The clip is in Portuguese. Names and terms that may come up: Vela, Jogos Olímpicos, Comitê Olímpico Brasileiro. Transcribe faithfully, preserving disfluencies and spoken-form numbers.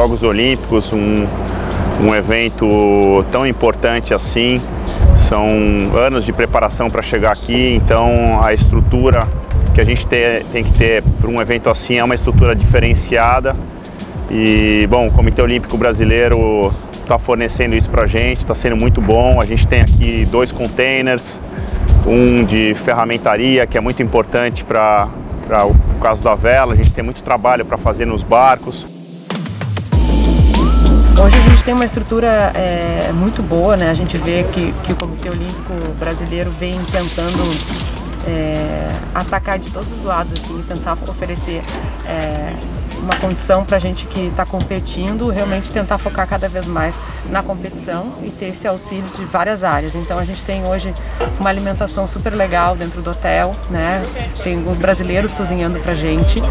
Jogos Olímpicos, um, um evento tão importante assim. São anos de preparação para chegar aqui, então a estrutura que a gente tem, tem que ter para um evento assim é uma estrutura diferenciada. E, bom, o Comitê Olímpico Brasileiro está fornecendo isso para a gente, está sendo muito bom. A gente tem aqui dois containers, um de ferramentaria, que é muito importante para o caso da vela. A gente tem muito trabalho para fazer nos barcos. Hoje a gente tem uma estrutura é, muito boa, né? A gente vê que, que o Comitê Olímpico Brasileiro vem tentando é, atacar de todos os lados, assim, tentar oferecer é, uma condição para a gente que está competindo, realmente tentar focar cada vez mais na competição e ter esse auxílio de várias áreas. Então a gente tem hoje uma alimentação super legal dentro do hotel, né? Tem os brasileiros cozinhando para a gente.